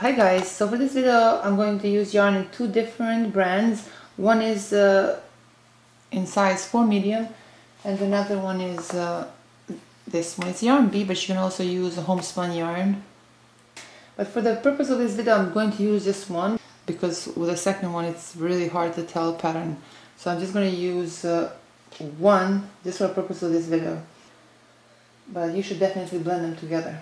Hi guys, so for this video I'm going to use yarn in two different brands. One is in size 4 medium and another one is this one. It's yarn B, but you can also use a homespun yarn. But for the purpose of this video I'm going to use this one because with the second one it's really hard to tell pattern. So I'm just going to use one just for the purpose of this video. But you should definitely blend them together.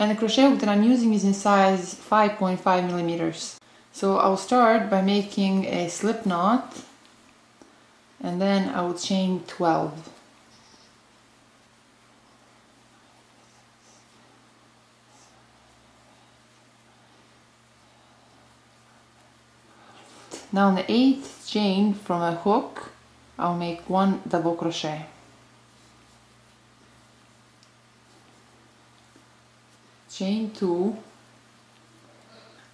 And the crochet hook that I'm using is in size 5.5 millimeters. So I'll start by making a slip knot and then I will chain 12. Now in the 8th chain from a hook I'll make one double crochet. Chain 2,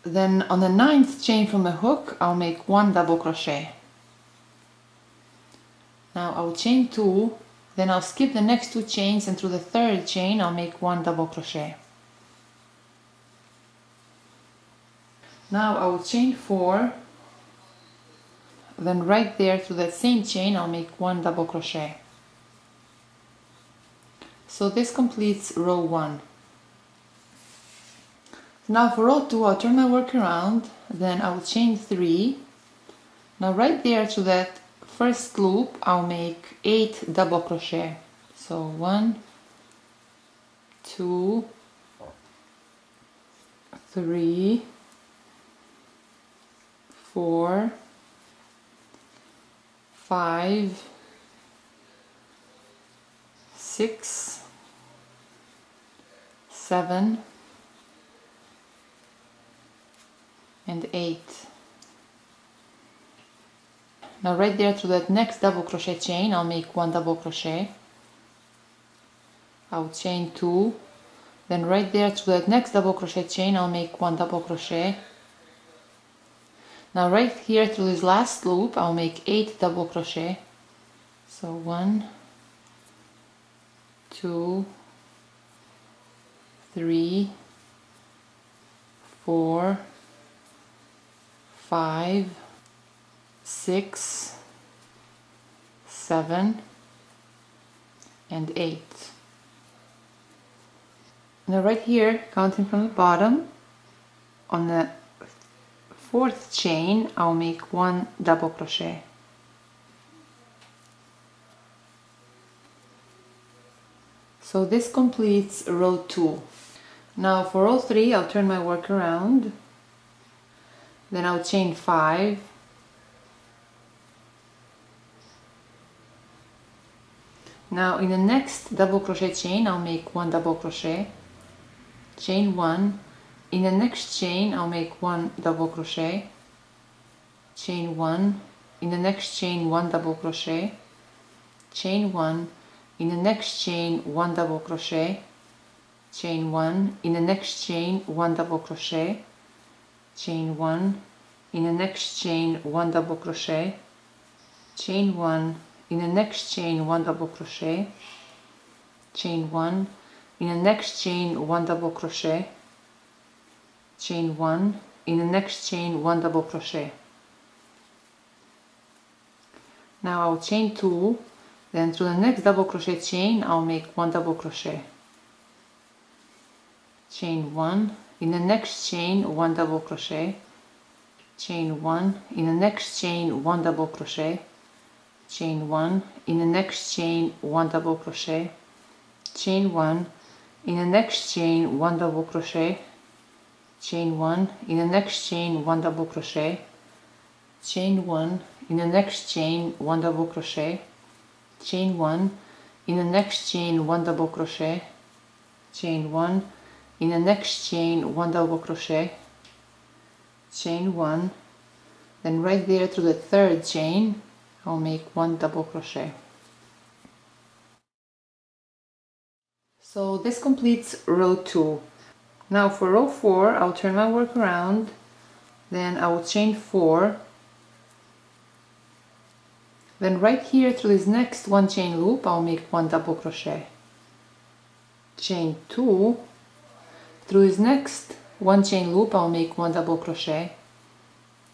then on the 9th chain from the hook I'll make one double crochet. Now I'll chain 2, then I'll skip the next 2 chains and through the 3rd chain I'll make one double crochet. Now I'll chain 4, then right there through that same chain I'll make one double crochet. So this completes row 1. Now for row 2, I'll turn my work around, then I'll chain 3. Now right there to that first loop, I'll make 8 double crochet. So 1, 2, 3, 4, 5, 6, 7, and 8. Now right there through that next double crochet chain I'll make one double crochet. I'll chain 2, then right there through that next double crochet chain I'll make one double crochet. Now right here through this last loop I'll make 8 double crochet. So 1, 2, 3, 4, 5, 6, 7, and 8. Now right here, counting from the bottom, on the 4th chain I'll make one double crochet. So this completes row 2. Now for row 3 I'll turn my work around. Then I'll chain 5, now in the next double crochet chain I'll make one double crochet, chain 1, in the next chain I'll make one double crochet, chain 1, in the next chain one double crochet, chain 1, in the next chain one double crochet, chain 1, in the next chain one double crochet, chain 1, in the next chain one double crochet, chain 1, in the next chain one double crochet, chain 1, in the next chain one double crochet, chain 1, in the next chain one double crochet. Now I'll chain 2, then through the next double crochet chain I'll make one double crochet, chain 1, in the next chain one double crochet, chain 1, in the next chain one double crochet, chain 1, in the next chain one double crochet, chain 1, in the next chain one double crochet, chain 1, in the next chain one double crochet, chain 1, in the next chain one double crochet, chain 1, in the next chain one double crochet, chain 1, in the next chain one double crochet, chain 1, then right there through the 3rd chain I'll make one double crochet. So this completes row 2. Now for row 4 I'll turn my work around, then I will chain 4, then right here through this next 1 chain loop I'll make one double crochet, chain 2, through this next one chain loop, I'll make one double crochet,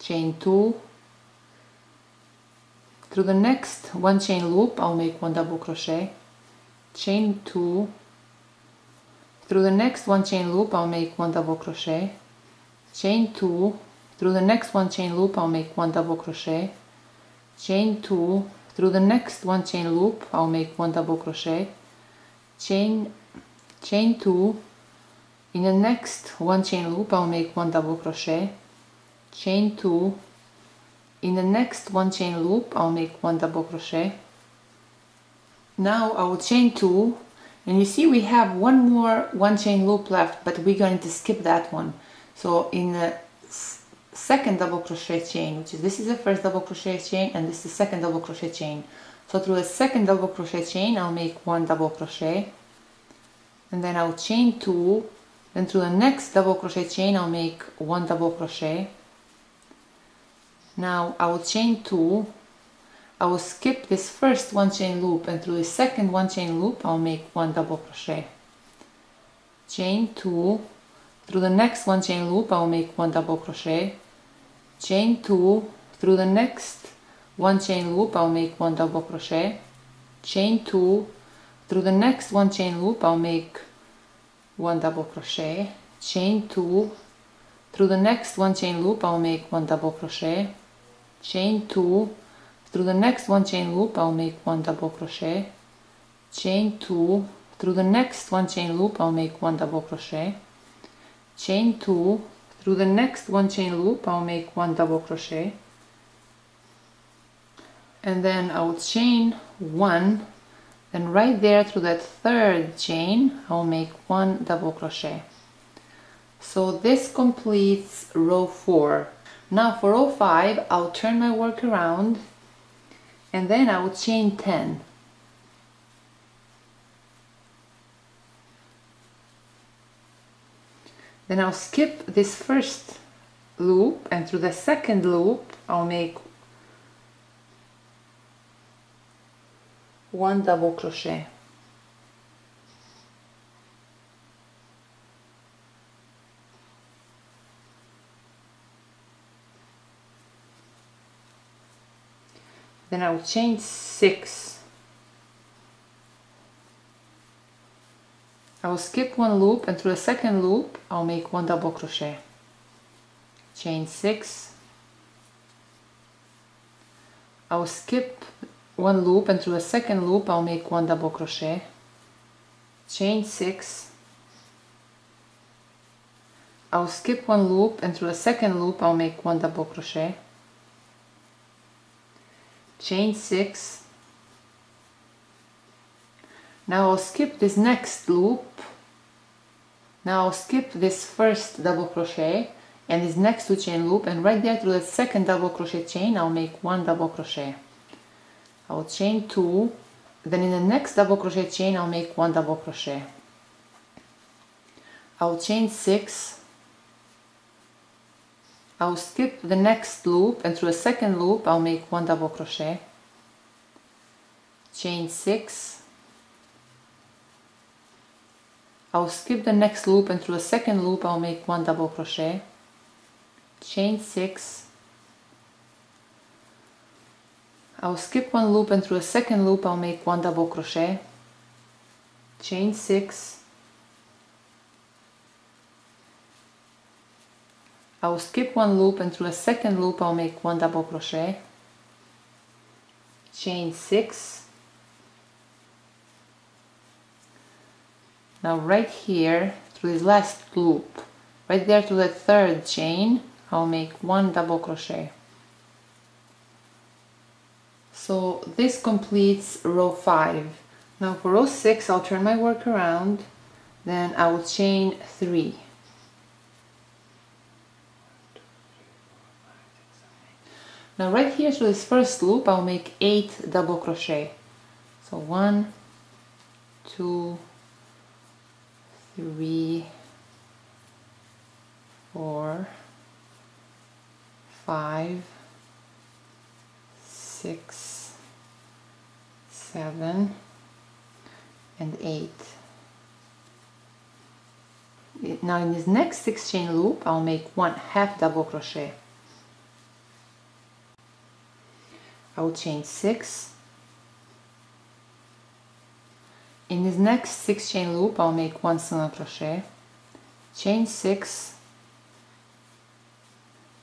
chain 2, through the next one chain loop, I'll make one double crochet, chain 2, through the next one chain loop, I'll make one double crochet, chain 2, through the next one chain loop, I'll make one double crochet, chain 2, through the next one chain loop, I'll make one double crochet, chain 2, in the next one chain loop, I'll make one double crochet, chain 2, in the next one chain loop, I'll make one double crochet. Now I will chain 2, and you see we have one more one chain loop left, but we're going to skip that one. So in the second double crochet chain, which is, this is the first double crochet chain and this is the second double crochet chain. So through the second double crochet chain, I'll make one double crochet, and then I'll chain 2, then through the next double crochet chain, I'll make one double crochet. Now I will chain 2, I will skip this first one chain loop, and through the second one chain loop, I'll make one double crochet, chain 2, through the next one chain loop, I'll make one double crochet, chain 2, through the next one chain loop, I'll make one double crochet, chain 2, through the next one chain loop, I'll make one double crochet, chain 2, through the next one chain loop, I'll make one double crochet, chain 2, through the next one chain loop, I'll make one double crochet, chain 2, through the next one chain loop, I'll make one double crochet, chain 2, through the next one chain loop, I'll make one double crochet, and then I'll chain 1, then right there through that third chain, I'll make one double crochet. So this completes row 4. Now for row 5, I'll turn my work around, and then I will chain 10. Then I'll skip this first loop, and through the second loop, I'll make one double crochet. Then I will chain 6. I will skip one loop, and through the second loop, I'll make one double crochet, chain 6. I will skip one loop, and through the second loop, I'll make one double crochet, chain 6. I will skip one loop, and through the second loop, I'll make one double crochet, chain 6. Now I'll skip this next loop. Now I'll skip this first double crochet and this next two chain loop, and right there through the second double crochet chain, I'll make one double crochet. I'll chain 2, then in the next double crochet chain, I'll make one double crochet. I'll chain 6. I'll skip the next loop, and through the second loop, I'll make one double crochet, chain 6. I'll skip the next loop, and through the second loop, I'll make one double crochet, chain 6. I'll skip one loop, and through the second loop, I'll make one double crochet, chain 6. I will skip one loop, and through a second loop, I'll make one double crochet, chain 6. Now right here through this last loop, right there to the third chain, I'll make one double crochet. So this completes row 5. Now for row 6, I'll turn my work around, then I will chain 3. Now right here through this first loop, I'll make 8 double crochet. So 1, 2, 3, 4, 5, 6, 7, and 8. Now in this next 6 chain loop I'll make 1/2 double crochet. I'll chain 6. In this next 6 chain loop I'll make 1 single crochet, chain 6.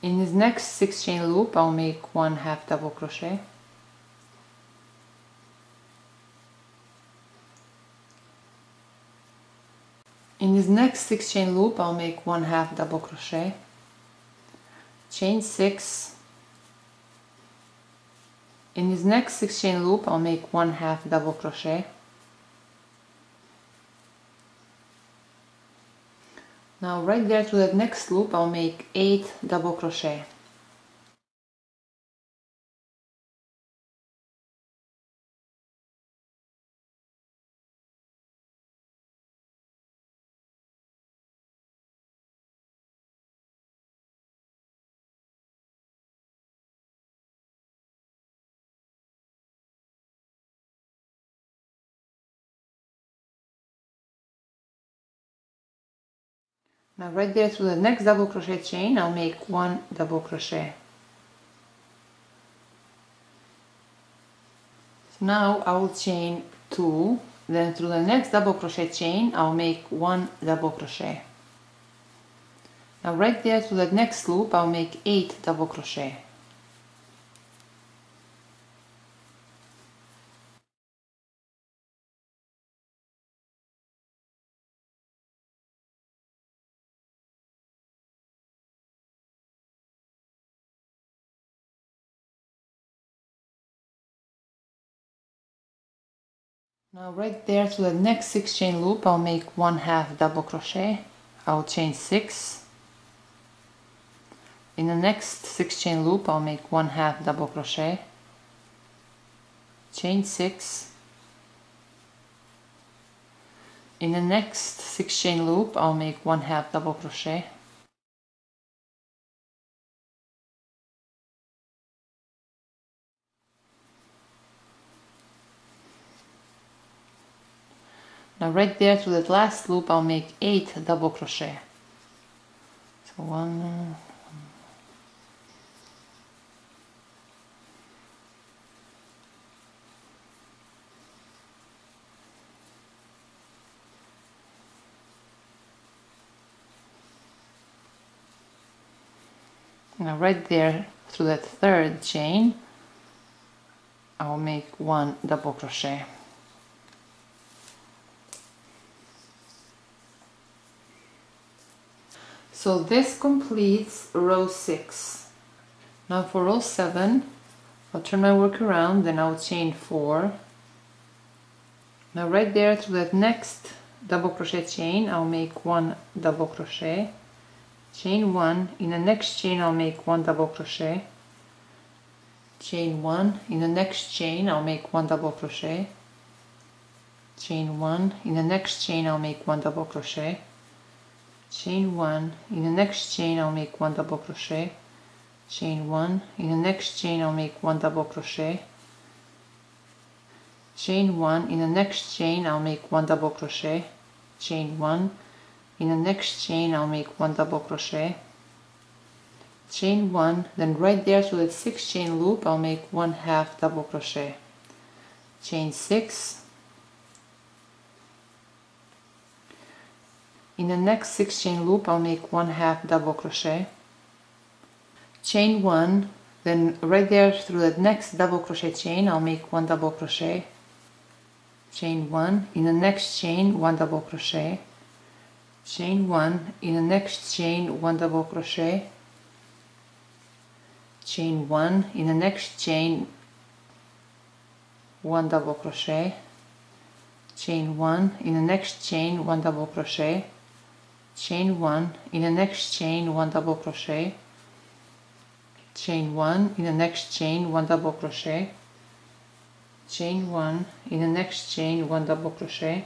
In this next 6 chain loop I'll make 1/2 double crochet, in this next 6 chain loop I'll make 1/2 double crochet, chain 6. In this next 6 chain loop I'll make 1/2 double crochet. Now right there to that next loop I'll make 8 double crochet. Now right there to the next double crochet chain I'll make 1 double crochet. So now I'll chain 2, then through the next double crochet chain I'll make 1 double crochet. Now right there to the next loop I'll make 8 double crochet. Now right there to the next 6 chain loop I'll make 1/2 double crochet, I'll chain 6. In the next 6 chain loop I'll make 1/2 double crochet, chain 6. In the next 6 chain loop I'll make 1/2 double crochet. Now right there to that last loop I'll make 8 double crochet. So 1, now right there through that third chain I'll make 1 double crochet. So this completes row 6. Now for row 7, I'll turn my work around, then I'll chain 4. Now right there to that next double crochet chain, I'll make 1 double crochet, chain 1. In the next chain, I'll make 1 double crochet, chain 1. In the next chain, I'll make 1 double crochet, chain 1. In the next chain, I'll make 1 double crochet, chain 1. In the next chain I'll make 1 double crochet, chain 1. In the next chain I'll make 1 double crochet, chain 1. In the next chain I'll make 1 double crochet, chain 1. In the next chain I'll make 1 double crochet, chain 1. Then right there to the 6 chain loop I'll make 1/2 double crochet, chain 6. In the next 6 chain loop I'll make 1/2 double crochet, chain 1. Then right there through that next double crochet chain I'll make 1 double crochet, chain 1. In the next chain 1 double crochet, chain 1. In the next chain 1 double crochet, chain 1. In the next chain 1 double crochet, chain 1. In the next chain 1 double crochet, chain 1. In the next chain 1 double crochet, chain 1. In the next chain 1 double crochet, chain 1. In the next chain 1 double crochet,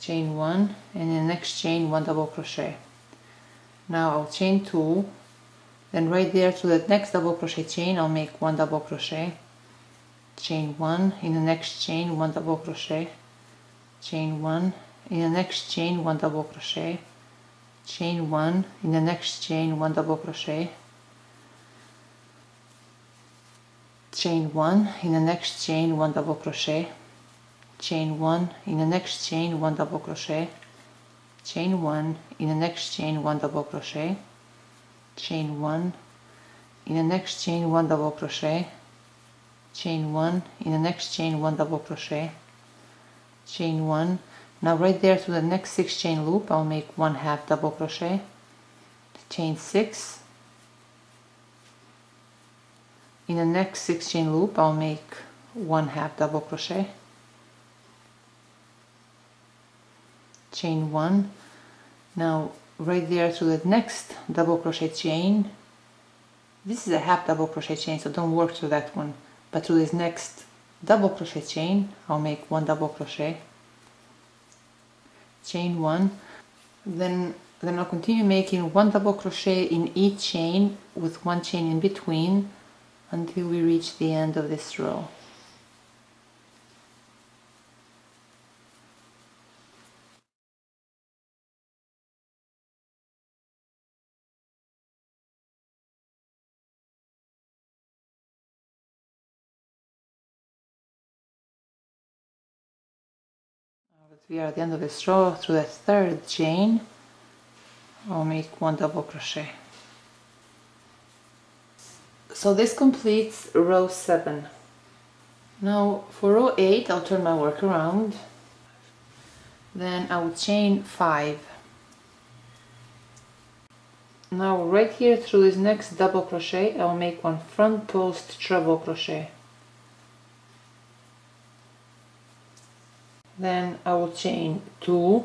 chain 1. And in the next chain 1 double crochet. Now I'll chain 2, then right there to that next double crochet chain I'll make 1 double crochet, chain 1. In the next chain 1 double crochet, chain 1. In the next chain 1 double crochet, chain one, in the next chain one double crochet, chain one, in the next chain one double crochet, chain one, in the next chain one double crochet, chain one, in the next chain one double crochet, chain one, in the next chain one double crochet, chain one, in the next chain one double crochet, chain one. Now right there to the next 6 chain loop I'll make 1/2 double crochet, chain 6, in the next 6 chain loop I'll make 1/2 double crochet, chain 1. Now right there to the next double crochet chain, this is a 1/2 double crochet chain, so don't work through that one, but to this next double crochet chain I'll make 1 double crochet, chain 1. Then I'll continue making 1 double crochet in each chain with 1 chain in between until we reach the end of this row. We are at the end of this row. Through the 3rd chain I'll make 1 double crochet. So this completes row 7. Now for row 8 I'll turn my work around, then I will chain 5. Now right here through this next double crochet I'll make 1 front post treble crochet. Then I will chain 2,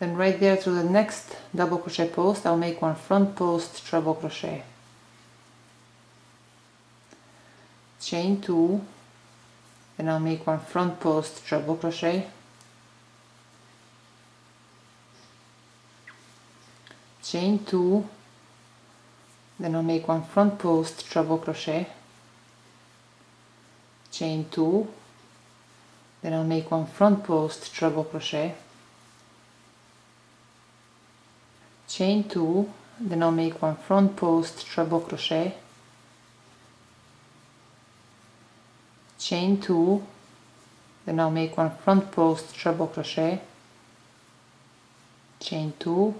then right there to the next double crochet post I'll make 1 front post treble crochet, chain 2, then I'll make 1 front post treble crochet, chain 2, then I'll make 1 front post treble crochet, chain 2, then I'll make 1 front post treble crochet, chain 2, then I'll make 1 front post treble crochet, chain 2, then I'll make 1 front post treble crochet, chain 2,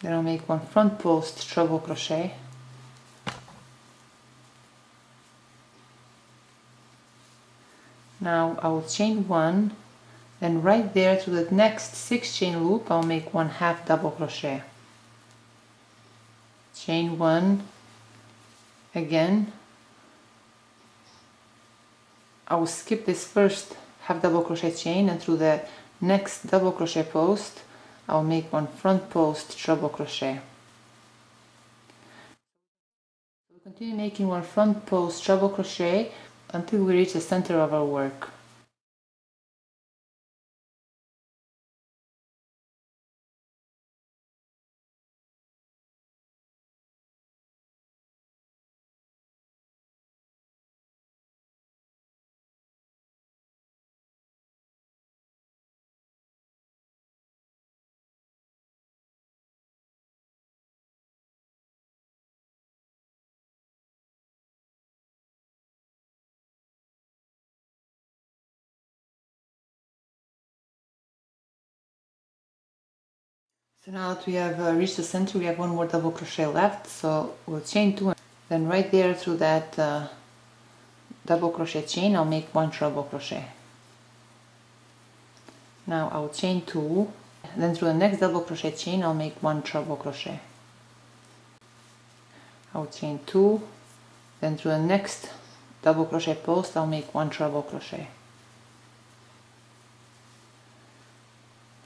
then I'll make 1 front post treble crochet, now I will chain 1, then right there to the next 6 chain loop I'll make 1/2 double crochet, chain 1 again. I will skip this first 1/2 double crochet chain and through the next double crochet post I'll make 1 front post treble crochet. We'll continue making 1 front post treble crochet until we reach the center of our work. So now that we have reached the center, we have 1 more double crochet left, so we'll chain 2, then right there through that double crochet chain I'll make 1 treble crochet. Now I'll chain 2, then through the next double crochet chain I'll make 1 treble crochet. I'll chain 2, then through the next double crochet post I'll make 1 treble crochet.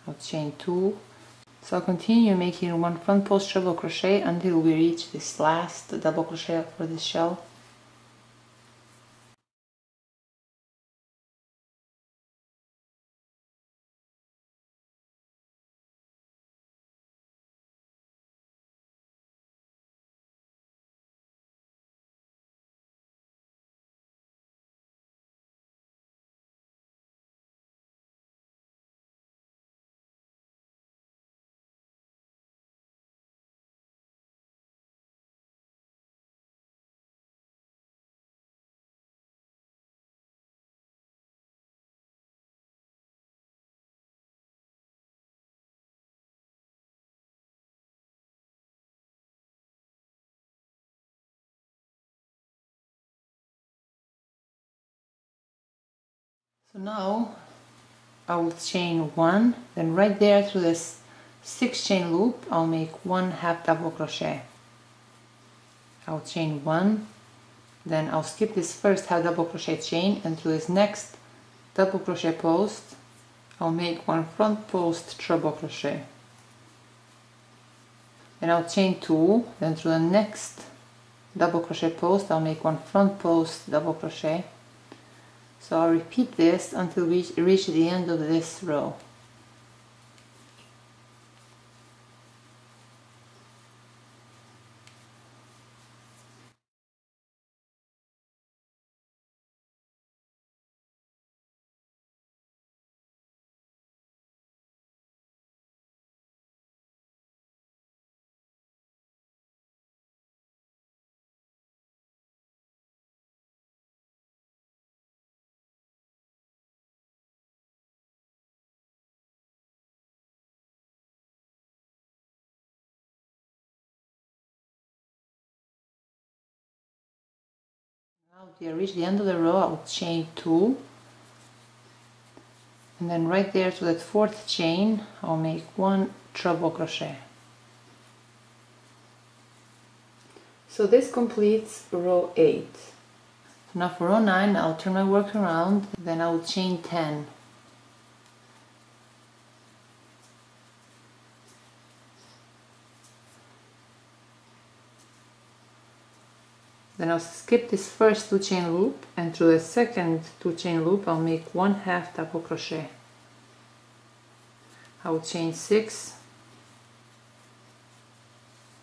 I'll chain 2. So I'll continue making 1 front post treble crochet until we reach this last double crochet for this shell. So now I'll chain one, then right there through this 6 chain loop I'll make 1/2 double crochet. I'll chain one, then I'll skip this first 1/2 double crochet chain, and through this next double crochet post I'll make 1 front post treble crochet. Then I'll chain 2, then through the next double crochet post I'll make 1 front post double crochet. So I'll repeat this until we reach the end of this row. Now we reach the end of the row, I'll chain 2, and then right there to that 4th chain I'll make 1 treble crochet. So this completes row 8. So now for row 9 I'll turn my work around, then I'll chain 10. Then I'll skip this first 2 chain loop, and through the second 2 chain loop I'll make 1/2 double crochet. I'll chain 6.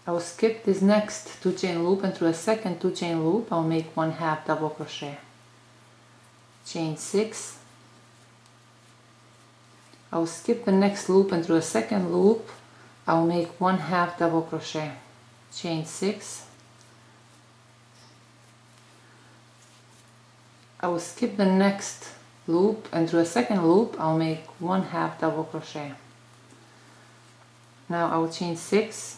I'll skip this next 2 chain loop, and through the second 2 chain loop I'll make 1/2 double crochet. Chain 6. I'll skip the next loop, and through the second loop I'll make 1/2 double crochet. Chain 6. I will skip the next loop, and through a second loop I'll make 1/2 double crochet. Now I'll chain 6,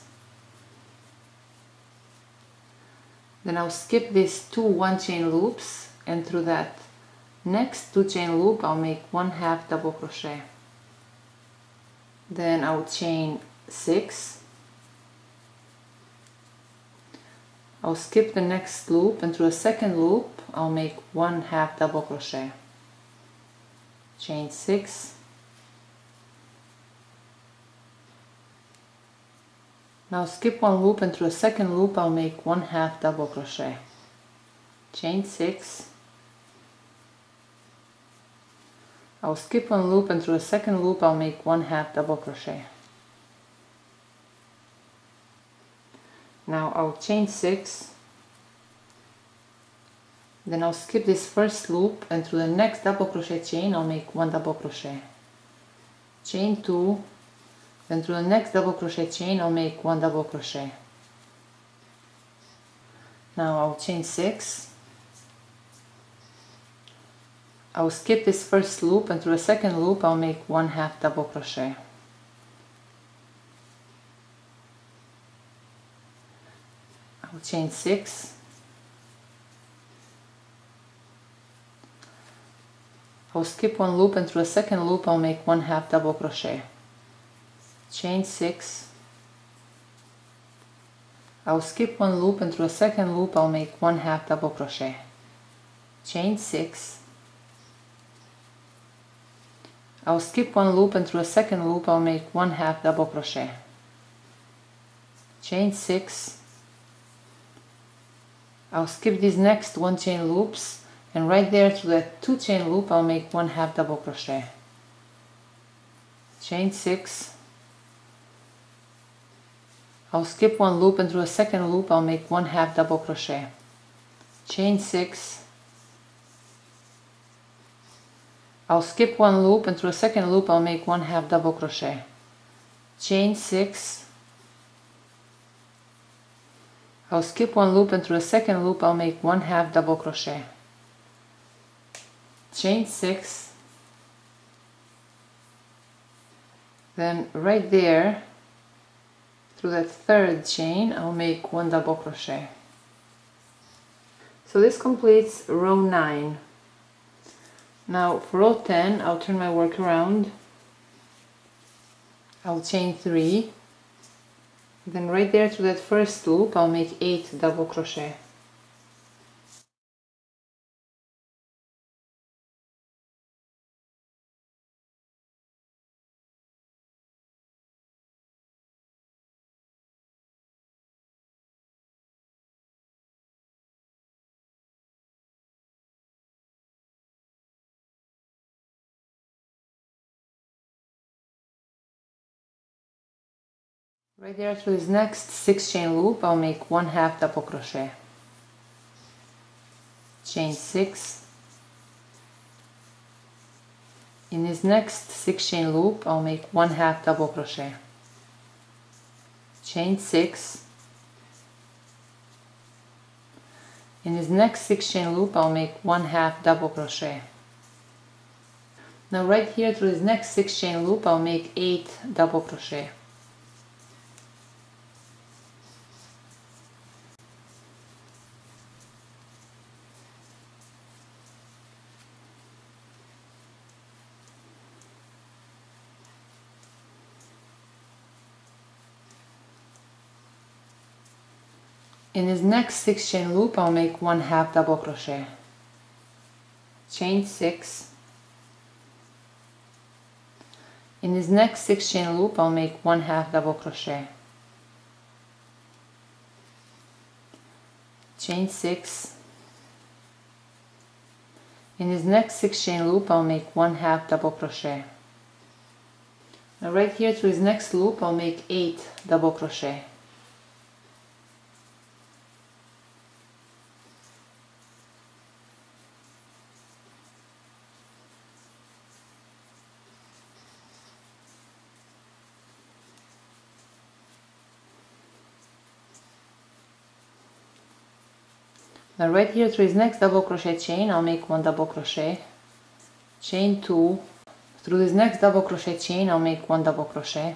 then I'll skip these 2 1 chain loops, and through that next 2 chain loop I'll make 1/2 double crochet. Then I'll chain 6, I'll skip the next loop, and through a second loop I'll make 1/2 double crochet. Chain 6. Now skip 1 loop, and through a second loop I'll make 1/2 double crochet. Chain 6. I'll skip 1 loop, and through a second loop I'll make 1/2 double crochet. Now I'll chain 6, then I'll skip this first loop, and through the next double crochet chain I'll make 1 double crochet. Chain 2, then through the next double crochet chain I'll make 1 double crochet. Now I'll chain 6, I'll skip this first loop, and through the second loop I'll make 1/2 double crochet. I'll chain 6, I'll skip 1 loop, and through a second loop I'll make 1/2 double crochet. Chain 6, I'll skip 1 loop, and through a second loop I'll make 1/2 double crochet. Chain 6, I'll skip 1 loop, and through a second loop I'll make 1/2 double crochet. Chain 6, I'll skip these next 1 chain loops, and right there through that 2 chain loop I'll make 1/2 double crochet. Chain 6, I'll skip 1 loop, and through a second loop I'll make 1/2 double crochet. Chain 6, I'll skip 1 loop, and through a second loop I'll make 1/2 double crochet. Chain 6, I'll skip 1 loop, and through a second loop I'll make 1/2 double crochet. Chain 6, then right there through that 3rd chain I'll make 1 double crochet. So this completes row 9. Now for row 10 I'll turn my work around, I'll chain 3, then right there to that first loop I'll make 8 double crochet. Right there through this next 6 chain loop I'll make 1/2 double crochet, chain 6. In this next 6 chain loop I'll make 1/2 double crochet, chain 6. In this next 6 chain loop I'll make 1/2 double crochet. Now right here through this next 6 chain loop I'll make 8 double crochet, in this next 6 chain loop I'll make 1/2 double crochet, chain 6. In this next 6 chain loop I'll make 1/2 double crochet, chain 6. In this next 6 chain loop I'll make 1/2 double crochet. Now right here through this next loop I'll make 8 double crochet, now right here through this next double crochet chain I'll make 1 double crochet, chain 2. Through this next double crochet chain I'll make 1 double crochet.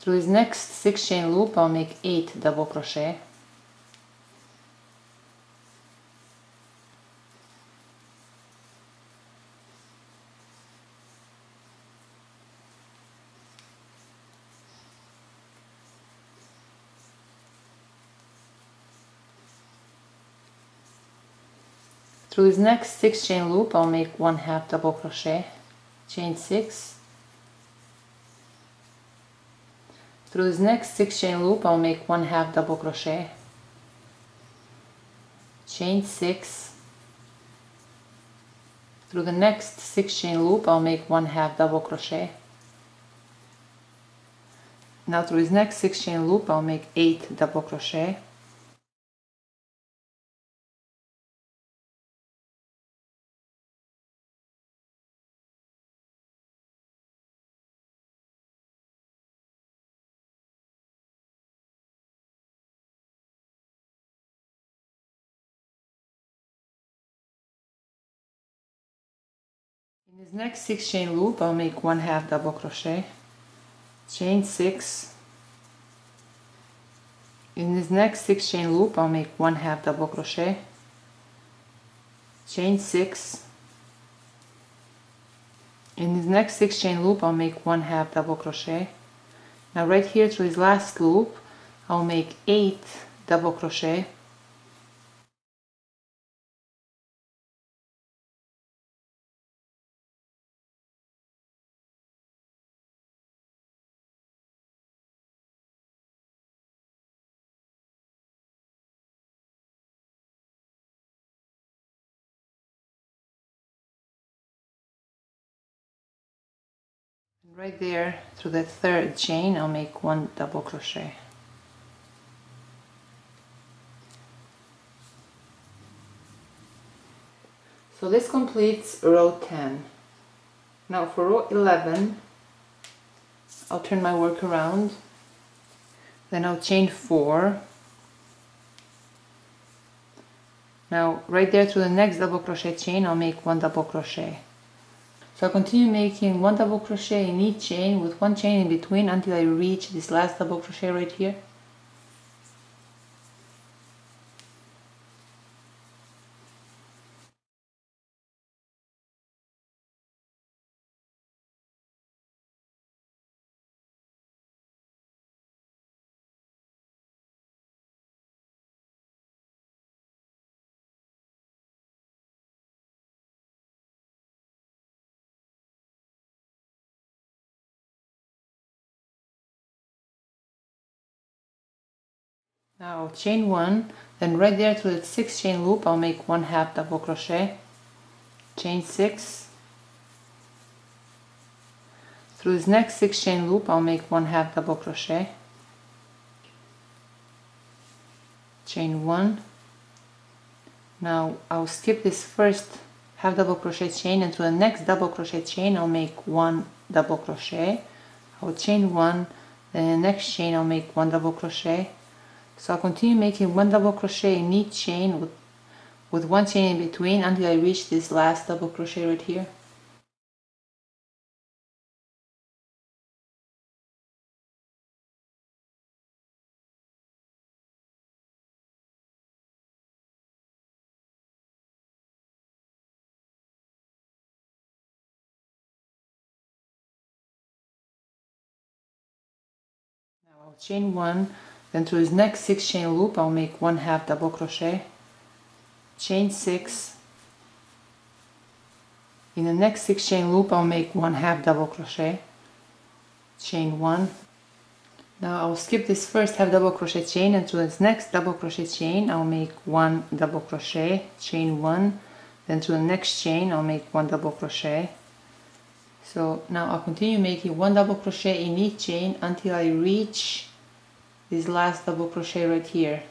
Through this next 6 chain loop I'll make 8 double crochet, through this next 6 chain loop I'll make 1/2 double crochet, chain 6. Through this next 6 chain loop I'll make 1/2 double crochet, chain 6. Through the next 6 chain loop I'll make 1/2 double crochet. Now through this next 6 chain loop I'll make 8 double crochet. In this next 6 chain loop I'll make 1/2 double crochet, chain 6. In this next 6 chain loop I'll make 1/2 double crochet, chain 6. In this next 6 chain loop I'll make 1/2 double crochet. Now right here through this last loop I'll make 8 double crochet. Right there through that third chain I'll make 1 double crochet. So this completes row 10. Now for row 11 I'll turn my work around, then I'll chain 4. Now right there through the next double crochet chain I'll make 1 double crochet. So I'll continue making 1 double crochet in each chain with 1 chain in between until I reach this last double crochet right here. Now chain 1, then right there through the 6 chain loop I'll make 1/2 double crochet, chain 6, through this next 6 chain loop I'll make 1/2 double crochet, chain 1. Now I'll skip this first half double crochet chain, and to the next double crochet chain I'll make 1 double crochet. I'll chain 1, then in the next chain I'll make 1 double crochet. So I'll continue making 1 double crochet in each chain with 1 chain in between until I reach this last double crochet right here. I'll chain 1, then through this next 6 chain loop I'll make 1/2 double crochet, chain 6, in the next 6 chain loop I'll make 1/2 double crochet, chain 1. Now I'll skip this first half double crochet chain, and through this next double crochet chain I'll make 1 double crochet, chain 1, then to the next chain I'll make 1 double crochet. So now I'll continue making 1 double crochet in each chain until I reach this last double crochet right here,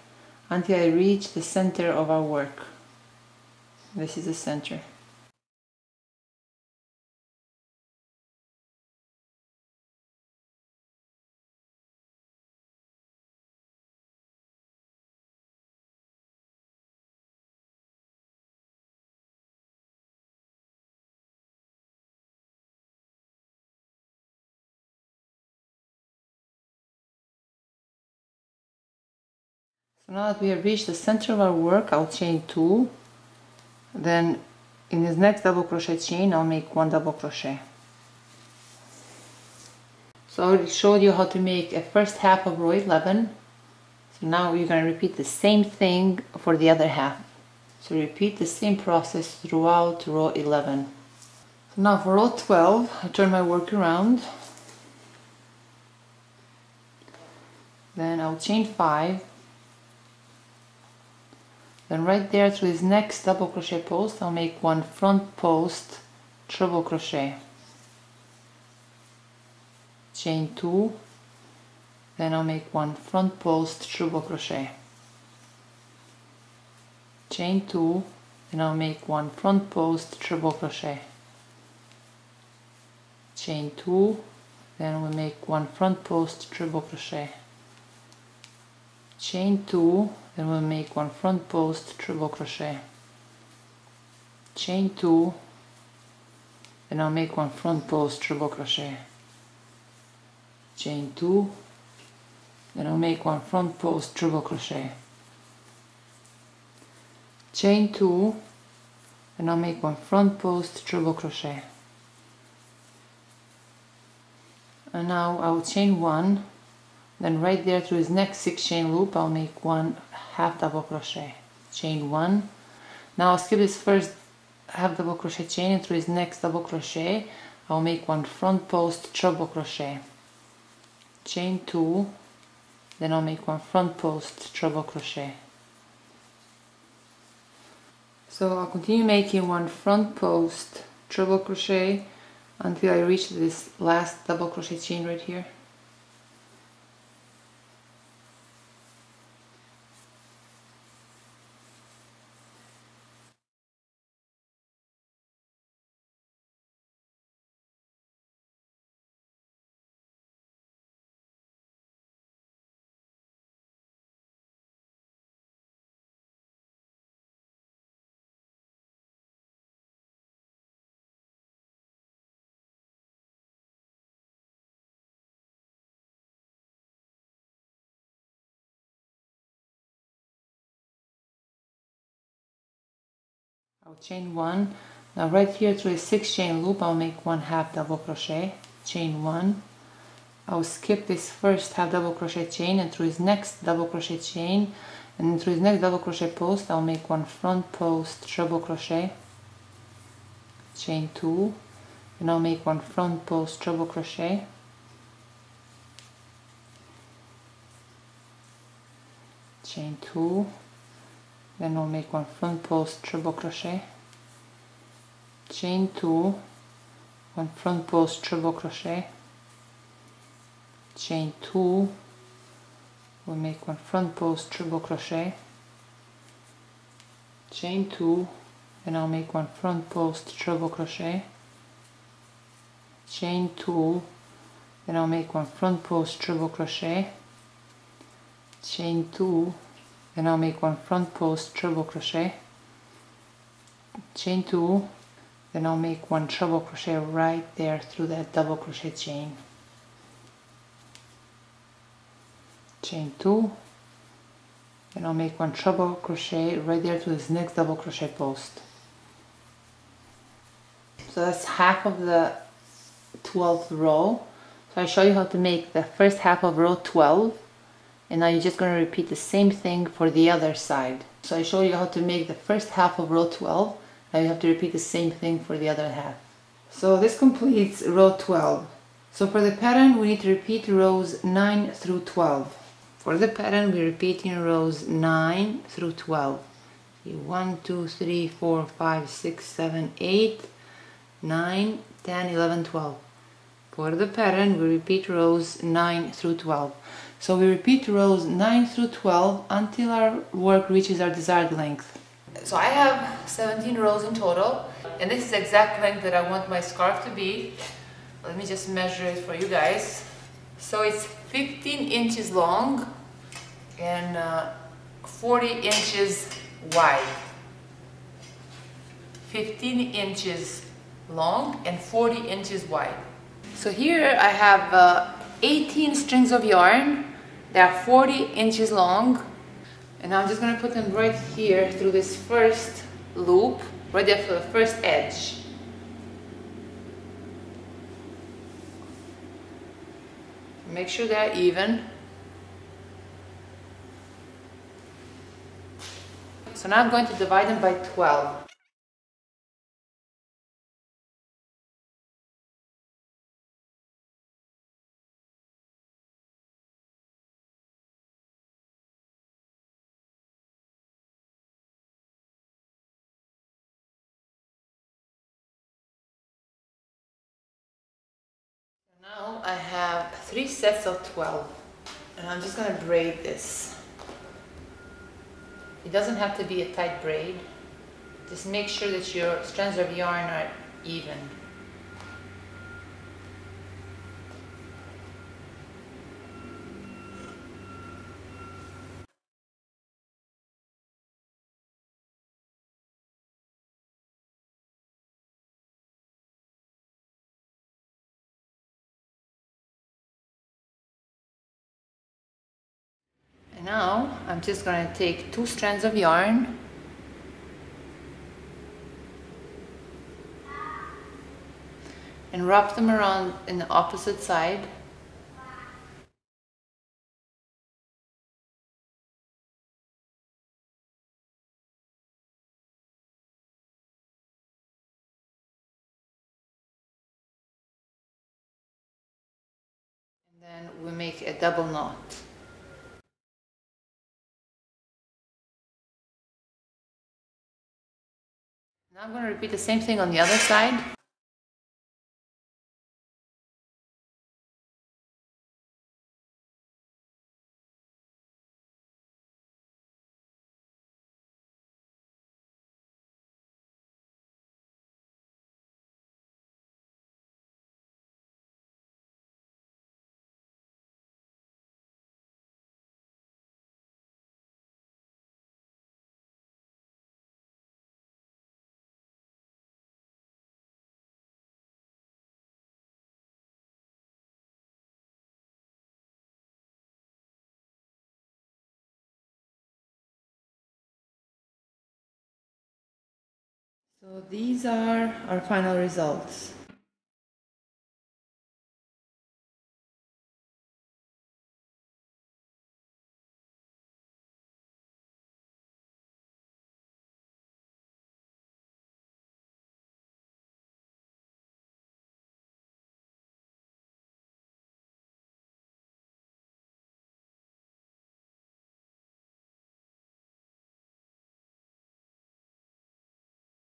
until I reach the center of our work. This is the center. So now that we have reached the center of our work, I'll chain 2, then in this next double crochet chain I'll make 1 double crochet. So I already showed you how to make a first half of row 11, so now you're going to repeat the same thing for the other half. So repeat the same process throughout row 11. So now for row 12, I turn my work around, then I'll chain 5, then right there through this next double crochet post I'll make 1 front post treble crochet, chain 2, then I'll make 1 front post treble crochet, chain 2, then I'll make 1 front post treble crochet, chain 2, then we'll make 1 front post treble crochet, chain 2, then we'll make 1 front post treble crochet, chain 2, then I'll make 1 front post treble crochet, chain 2, then I'll make 1 front post treble crochet, chain 2, then I'll make 1 front post treble crochet. And now I'll chain 1, then right there through this next 6 chain loop I'll make 1/2 double crochet, chain 1. Now I'll skip this first half double crochet chain, and through this next double crochet I'll make 1 front post treble crochet, chain 2, then I'll make 1 front post treble crochet. So I'll continue making 1 front post treble crochet until I reach this last double crochet chain right here. I'll chain 1, now right here through a 6 chain loop I'll make 1/2 double crochet, chain 1, I'll skip this first half double crochet chain, and through this next double crochet chain and through this next double crochet post I'll make 1 front post treble crochet, chain 2, and I'll make 1 front post treble crochet, chain 2, then we'll make one front post treble crochet, chain 2, one front post treble crochet, chain 2, we'll make one front post treble crochet, chain 2, then I'll make one front post treble crochet, chain 2, then I'll make one front post treble crochet, chain 2, then I'll make one front post treble crochet, chain 2, then I'll make one treble crochet right there through that double crochet chain, chain 2, and I'll make one treble crochet right there to this next double crochet post. So that's half of the 12th row. So I show you how to make the first half of row 12, and now you're just going to repeat the same thing for the other side. So I show you how to make the first half of row 12, now you have to repeat the same thing for the other half. So this completes row 12. So for the pattern we need to repeat rows 9 through 12. For the pattern, we're repeating rows 9 through 12. 1, 2, 3, 4, 5, 6, 7, 8, 9, 10, 11, 12. For the pattern, we repeat rows 9 through 12. So we repeat rows 9 through 12 until our work reaches our desired length. So I have 17 rows in total, and this is the exact length that I want my scarf to be. Let me just measure it for you guys. So it's 15 inches long and 40 inches wide. 15 inches long and 40 inches wide. So here I have 18 strings of yarn. They are 40 inches long, and I'm just going to put them right here through this first loop, right there for the first edge. Make sure they're even. So now I'm going to divide them by 12. Now I have 3 sets of 12, and I'm just going to braid this. It doesn't have to be a tight braid, just make sure that your strands of yarn are even. Now I'm just going to take 2 strands of yarn, and wrap them around in the opposite side. And then we make a double knot. Now I'm going to repeat the same thing on the other side. So these are our final results.